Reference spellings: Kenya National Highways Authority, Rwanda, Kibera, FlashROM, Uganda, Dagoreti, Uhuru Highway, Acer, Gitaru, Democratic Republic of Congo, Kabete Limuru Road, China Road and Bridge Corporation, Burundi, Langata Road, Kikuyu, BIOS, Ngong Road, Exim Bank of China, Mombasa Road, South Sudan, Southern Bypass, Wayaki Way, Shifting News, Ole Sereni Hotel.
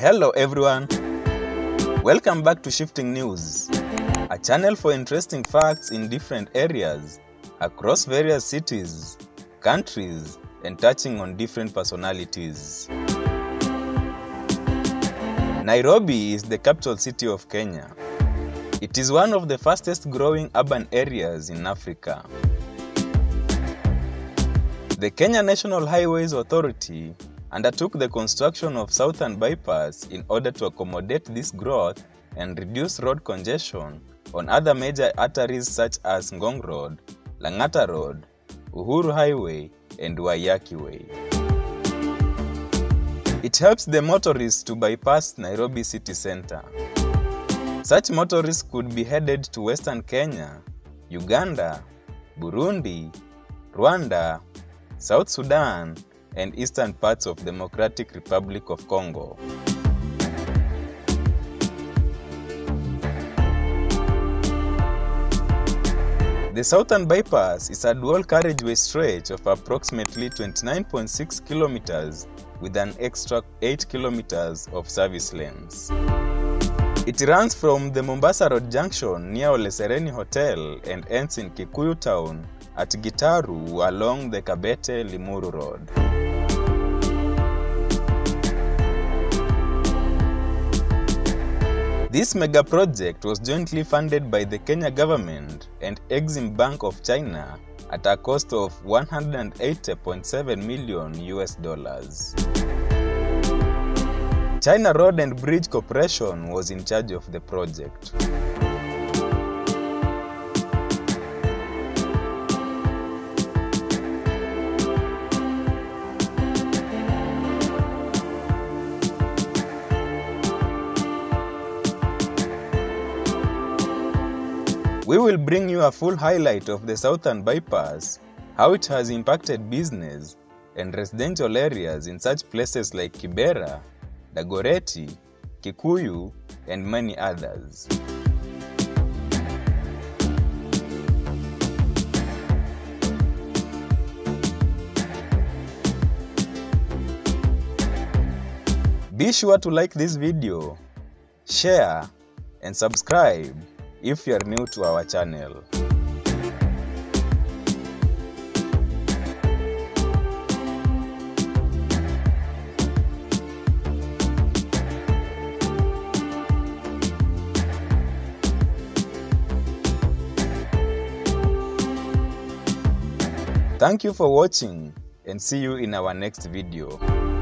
Hello everyone, welcome back to Shifting News, a channel for interesting facts in different areas, across various cities, countries, and touching on different personalities. Nairobi is the capital city of Kenya. It is one of the fastest growing urban areas in Africa. The Kenya National Highways Authority undertook the construction of Southern Bypass in order to accommodate this growth and reduce road congestion on other major arteries such as Ngong Road, Langata Road, Uhuru Highway, and Wayaki Way. It helps the motorists to bypass Nairobi city center. Such motorists could be headed to Western Kenya, Uganda, Burundi, Rwanda, South Sudan, and eastern parts of Democratic Republic of Congo. The Southern Bypass is a dual carriageway stretch of approximately 29.6 kilometers with an extra 8 kilometers of service lanes. It runs from the Mombasa Road junction near Ole Sereni Hotel and ends in Kikuyu town at Gitaru along the Kabete Limuru Road. This mega project was jointly funded by the Kenya government and Exim Bank of China at a cost of $180.7 million. China Road and Bridge Corporation was in charge of the project. We will bring you a full highlight of the Southern Bypass, how it has impacted business and residential areas in such places like Kibera, Dagoreti, Kikuyu, and many others. Be sure to like this video, share, and subscribe if you are new to our channel. Thank you for watching and see you in our next video.